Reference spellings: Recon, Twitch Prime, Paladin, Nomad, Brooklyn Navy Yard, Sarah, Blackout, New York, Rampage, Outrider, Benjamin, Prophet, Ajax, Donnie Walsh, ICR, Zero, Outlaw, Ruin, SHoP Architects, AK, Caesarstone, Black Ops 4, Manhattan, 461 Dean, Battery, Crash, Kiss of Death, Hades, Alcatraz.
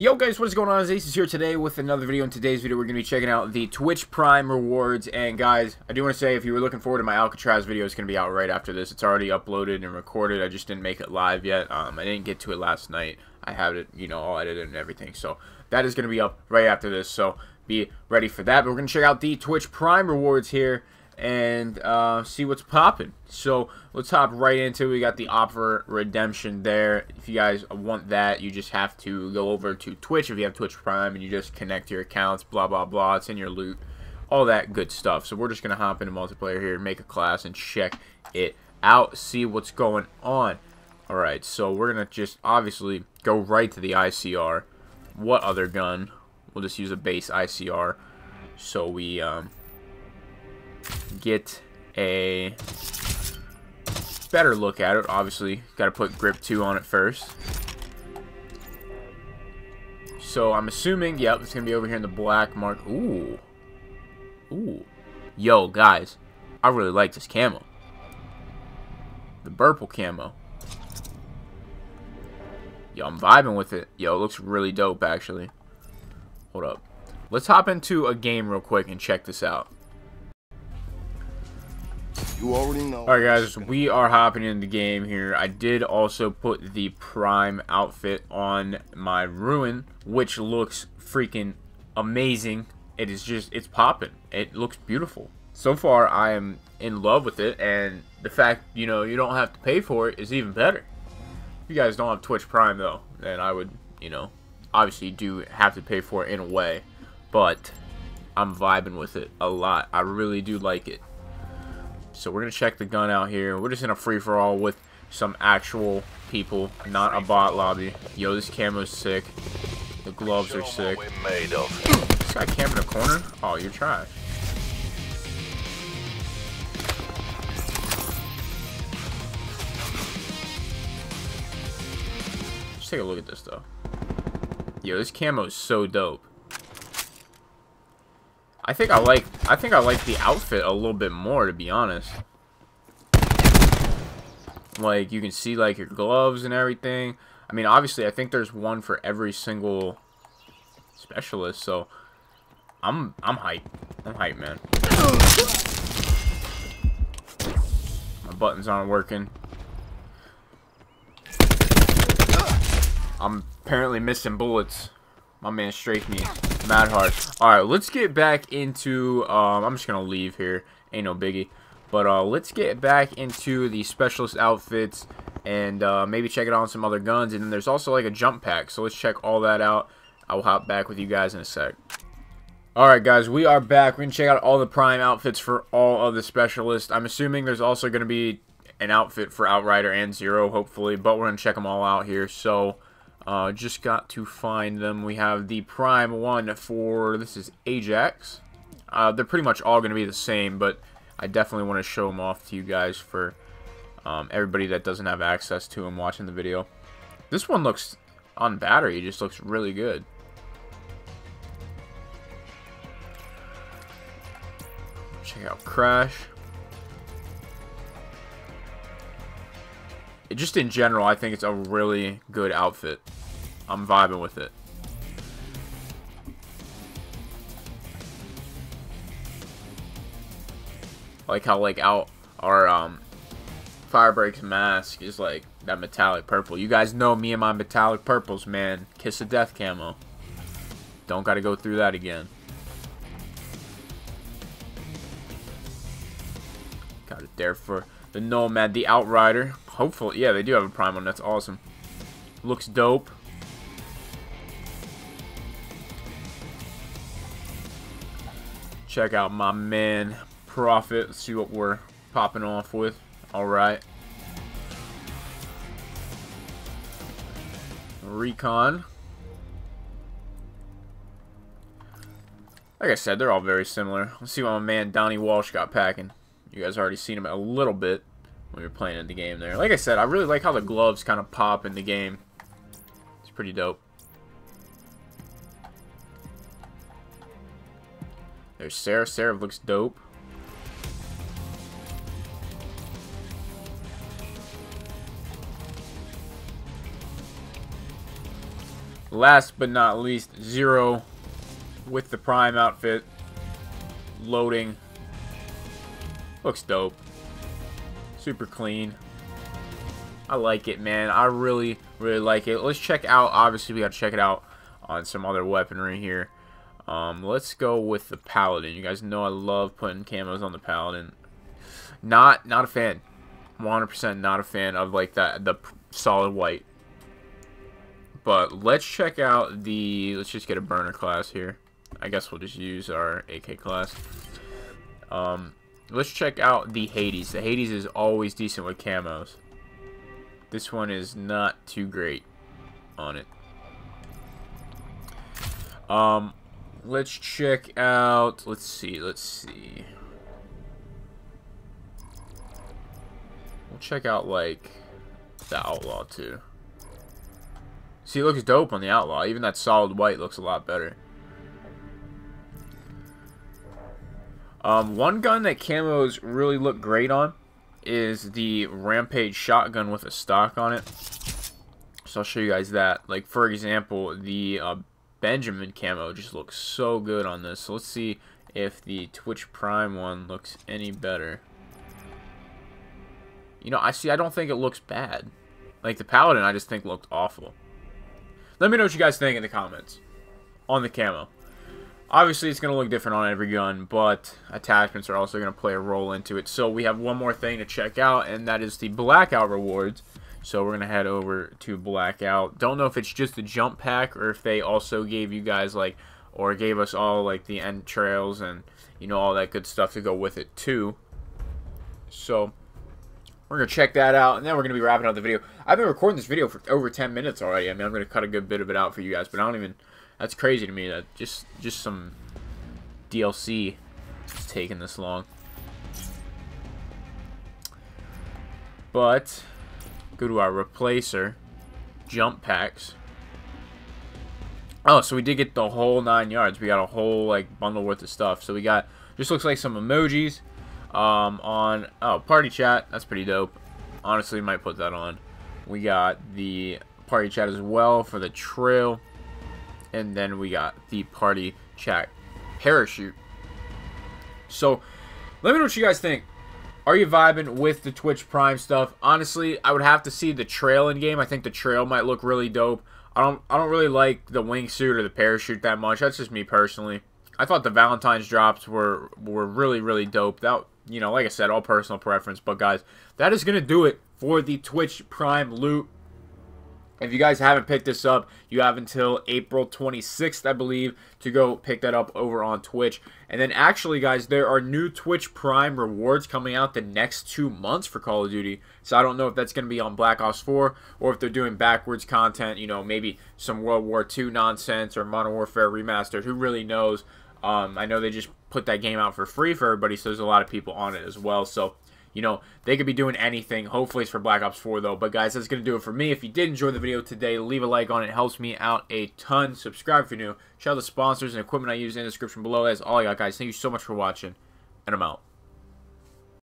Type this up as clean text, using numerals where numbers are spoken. Yo guys, what's going on? It's Aces here today with another video. In today's video, we're going to be checking out the Twitch Prime rewards. And guys, I do want to say, if you were looking forward to my Alcatraz video, it's going to be out right after this. It's already uploaded and recorded. I just didn't make it live yet. I didn't get to it last night. I had it, you know, all edited and everything. So that is going to be up right after this. So be ready for that. But we're going to check out the Twitch Prime rewards here and see what's popping. So let's hop right into it. We got the offer redemption there. If you guys want that, you just have to go over to Twitch if you have Twitch Prime, and you just connect your accounts, blah blah blah. It's in your loot, all that good stuff. So we're just gonna hop into multiplayer here, make a class, and check it out, see what's going on. All right, so we're gonna just obviously go right to the ICR. What other gun? We'll just use a base ICR. So we get a better look at it. Obviously got to put grip 2 on it first, so I'm assuming, yep, it's gonna be over here in the black mark. Ooh, yo guys, I really like this camo, the purple camo. Yo, I'm vibing with it. Yo, it looks really dope actually. Hold up, let's hop into a game real quick and check this out. Alright guys, we are hopping in the game here. I did also put the Prime outfit on my Ruin, which looks freaking amazing. It is just, it's popping. It looks beautiful. So far, I am in love with it, and the fact, you know, you don't have to pay for it is even better. If you guys don't have Twitch Prime, though, then I would, you know, obviously you do have to pay for it in a way, but I'm vibing with it a lot. I really do like it. So we're going to check the gun out here. We're just in a free-for-all with some actual people, not a bot lobby. Yo, this camo's sick. The gloves are sick. This guy cam in a corner? Oh, you're trash. Let's take a look at this, though. Yo, this camo's so dope. I think I like the outfit a little bit more, to be honest. Like, you can see like your gloves and everything. I mean, obviously I think there's one for every single specialist, so I'm hyped. I'm hyped, man. My buttons aren't working. I'm apparently missing bullets. My man strafed me mad hard. Alright, let's get back into, I'm just gonna leave here, ain't no biggie, but let's get back into the specialist outfits and maybe check it out on some other guns. And then there's also like a jump pack, so let's check all that out. I'll hop back with you guys in a sec. Alright guys, we are back. We're gonna check out all the Prime outfits for all of the specialists. I'm assuming there's also gonna be an outfit for Outrider and Zero, hopefully, but we're gonna check them all out here. So just got to find them. We have the Prime one for, this is Ajax. They're pretty much all going to be the same, but I definitely want to show them off to you guys for everybody that doesn't have access to them watching the video. This one looks, on Battery, it just looks really good. Check out Crash. Just in general, I think it's a really good outfit. I'm vibing with it. Like how like out our Firebreak's mask is like that metallic purple. You guys know me and my metallic purples, man. Kiss of Death camo. Don't gotta go through that again. Got it there for the Nomad, the Outrider. Hopefully, yeah, they do have a Prime one. That's awesome. Looks dope. Check out my man, Prophet. Let's see what we're popping off with. All right. Recon. Like I said, they're all very similar. Let's see what my man, Donnie Walsh, got packing. You guys already seen him a little bit when we were playing in the game there. Like I said, I really like how the gloves kind of pop in the game. It's pretty dope. There's Sarah. Sarah looks dope. Last but not least, Zero with the Prime outfit. Loading. Looks dope. Super clean. I like it, man. I really, really like it. Let's check out, obviously we gotta check it out on some other weaponry here. Let's go with the Paladin. You guys know I love putting camos on the Paladin. Not a fan. 100% not a fan of like the solid white. But let's check out the, let's just get a burner class here. I guess we'll just use our AK class. Let's check out the Hades. The Hades is always decent with camos. This one is not too great on it. Let's check out, let's see. We'll check out like the Outlaw too. See, it looks dope on the Outlaw. Even that solid white looks a lot better. One gun that camos really look great on is the Rampage shotgun with a stock on it. So I'll show you guys that. Like, for example, the Benjamin camo just looks so good on this. So let's see if the Twitch Prime one looks any better. You know, I don't think it looks bad. Like, the Paladin, I just think looked awful. Let me know what you guys think in the comments on the camo. Obviously, it's going to look different on every gun, but attachments are also going to play a role into it. So we have one more thing to check out, and that is the Blackout rewards. So we're going to head over to Blackout. Don't know if it's just the jump pack or if they also gave you guys, like, or gave us all, like, the entrails and, you know, all that good stuff to go with it, too. So we're going to check that out, and then we're going to be wrapping up the video. I've been recording this video for over 10 minutes already. I mean, I'm going to cut a good bit of it out for you guys, but I don't even... That's crazy to me that just some DLC is taking this long. But, go to our replacer. Jump packs. Oh, so we did get the whole 9 yards. We got a whole, like, bundle worth of stuff. So we got, just looks like some emojis. On, oh, party chat. That's pretty dope. Honestly, might put that on. We got the party chat as well for the trail. And then we got the party chat parachute. So, let me know what you guys think. Are you vibing with the Twitch Prime stuff? Honestly, I would have to see the trail in game. I think the trail might look really dope. I don't really like the wingsuit or the parachute that much. That's just me personally. I thought the Valentine's drops were really, really dope. That, you know, like I said, all personal preference. But guys, that is gonna do it for the Twitch Prime loot. If you guys haven't picked this up, you have until April 26th, I believe, to go pick that up over on Twitch. And then actually, guys, there are new Twitch Prime rewards coming out the next 2 months for Call of Duty. So I don't know if that's going to be on Black Ops 4 or if they're doing backwards content, you know, maybe some World War II nonsense or Modern Warfare Remastered. Who really knows? I know they just put that game out for free for everybody, so there's a lot of people on it as well. So, you know, they could be doing anything. Hopefully it's for Black Ops 4, though. But, guys, that's going to do it for me. If you did enjoy the video today, leave a like on it. It helps me out a ton. Subscribe if you're new. Shout out the sponsors and equipment I use in the description below. That's all I got, guys. Thank you so much for watching, and I'm out.